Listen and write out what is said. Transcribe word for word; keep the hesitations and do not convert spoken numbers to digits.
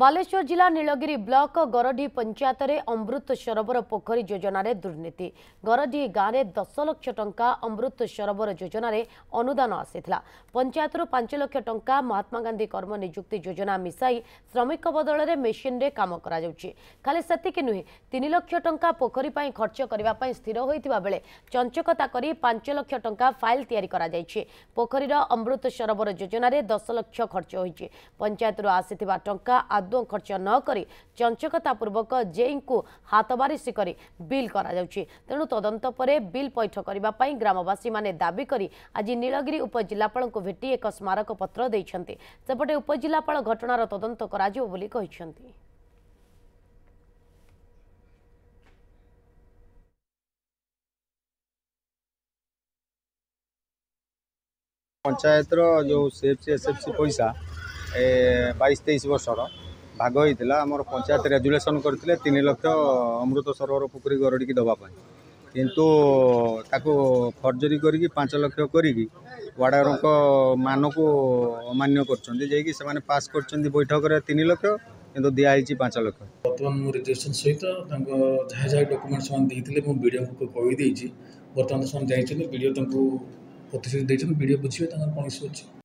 बालेश्वर जिला नीलगिरी ब्लॉक गरढी पंचायत में अमृत सरोवर पोखरी योजना दुर्नीति गरढी गाँव में दस लाख टंका अमृत सरोवर योजना अनुदान आसीथिला। पंचायत पांच लाख टंका महात्मा गांधी कर्म नियुक्ति योजना मिसाई श्रमिक बदल में मेसीन रे काम करा जाउछि। खाली सेतिक नुहे तीन लाख टंका पोखरी पर खर्च करने स्थिर होता बेले चंचकता कर पांच लाख टंका फाइल तैयारी करा जाइछि। पोखरी अमृत सरोवर योजना दस लाख खर्च होइछि। पंचायत आसीथिबा टंका आदौ खर्च नक चंचकता पूर्वक जेई को हातबारिश कर बिल करा जाउछि। तेणु तदंत पर बिल पैठ करने ग्रामवासी माने दाबी करी आज नीलगिरी उपजिलापाल को भेटी एक स्मारक पत्र देइछन्ति। सेपटे उपजिलापाल घटनार तदंत करा जाउ बोली कहिछन्ति। पंचायत रो जो सेफसी एसएफसी पैसा बाईस तेईस वर्षर भाग होता आम पंचायत रेजुलेसन करते तीन लक्ष अमृत सरोवर पोखरी गरडी की दवापाई किंतु ताको फर्जरी करके पांच लक्ष करके वार्डर मान को अमान्य कर पास कर बैठक तीन लक्ष कि दिखाई पांच लक्ष बर्तमान मो रेजुलेसन सहित जहाँ जहाँ डॉक्यूमेंट्स मैं वीडियो को कहीदे बर्तमान से जाइए वीडियो प्रतिश्रुति बुझे कौन अच्छी।